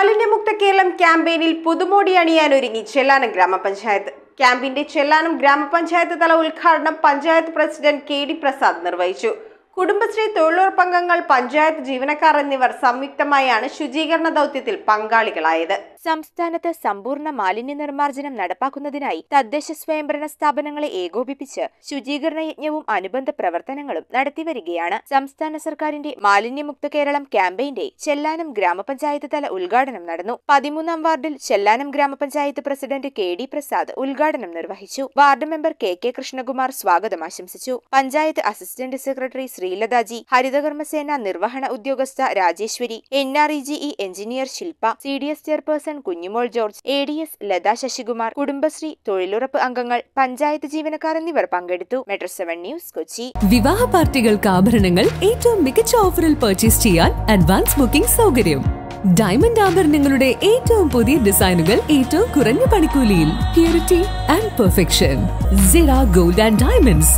മാലിന്യമുക്ത കേരളം ക്യാമ്പയിനിൽ പുതുമോടി അണിയാൻ ഒരുങ്ങി ചെല്ലാനം ഗ്രാമപഞ്ചായത്ത്. ക്യാമ്പിന്റെ ചെല്ലാനം ഗ്രാമപഞ്ചായത്ത് തല ഉദ്ഘാടനം പഞ്ചായത്ത് പ്രസിഡന്റ് KD പ്രസാദ് നിർവഹിച്ചു. കുടുംബശ്രീ തൊഴിലുറപ്പംഗങ്ങൾ പഞ്ചായത്ത് ജീവനക്കാർ എന്നിവർ സംയുക്തമായാണ് ശുചീകരണ ദൗത്യത്തിൽ പങ്കാളികളായത്. സംസ്ഥാനത്ത് സമ്പൂർണ്ണ മാലിന്യ നിർമ്മാർജ്ജനം നടപ്പാക്കുന്നതിനായി തദ്ദേശ സ്വയംഭരണ സ്ഥാപനങ്ങളെ ഏകോപിപ്പിച്ച് ശുചീകരണ യജ്ഞവും അനുബന്ധ പ്രവർത്തനങ്ങളും നടത്തിവരികയാണ്. സംസ്ഥാന സർക്കാരിന്റെ മാലിന്യമുക്ത കേരളം ക്യാമ്പയിന്റെ ചെല്ലാനം ഗ്രാമപഞ്ചായത്ത് തല ഉദ്ഘാടനം നടന്നു. 13ാം വാർഡിൽ ചെല്ലാനം ഗ്രാമപഞ്ചായത്ത് പ്രസിഡന്റ് KD പ്രസാദ് ഉദ്ഘാടനം നിർവഹിച്ചു. വാർഡ് മെമ്പർ KK കൃഷ്ണകുമാർ സ്വാഗതം ആശംസിച്ചു. പഞ്ചായത്ത് അസിസ്റ്റന്റ് സെക്രട്ടറി ശ്രീലതാജി, ഹരിതകർമ്മസേന നിർവഹണ ഉദ്യോഗസ്ഥ Rajeshwari, NREGE engineer Shilpa, CDS chairperson Kunjumol George, ADS Latha Sasikumar, Kudumbashree തൊഴിലുറപ്പ് അംഗങ്ങൾ, പഞ്ചായത്ത് ജീവനക്കാർ എന്നിവർ പങ്കെടുത്തു. Metro 7 news Kochi. വിവാഹ പാർട്ടികൾക്ക് ആഭരണങ്ങൾ ഏറ്റവും മികച്ച ഓഫറിൽ പർച്ചേസ് ചെയ്യാൻ അഡ്വാൻസ് ബുക്കിംഗ് സൗകര്യം. ഡയമണ്ട് ആഭരണങ്ങളുടെ ഏറ്റവും പുതിയ ഡിസൈനുകൾ ഏറ്റവും കുറഞ്ഞ പണിക്കൂലിയിൽ. Purity and perfection, Sira gold and diamonds.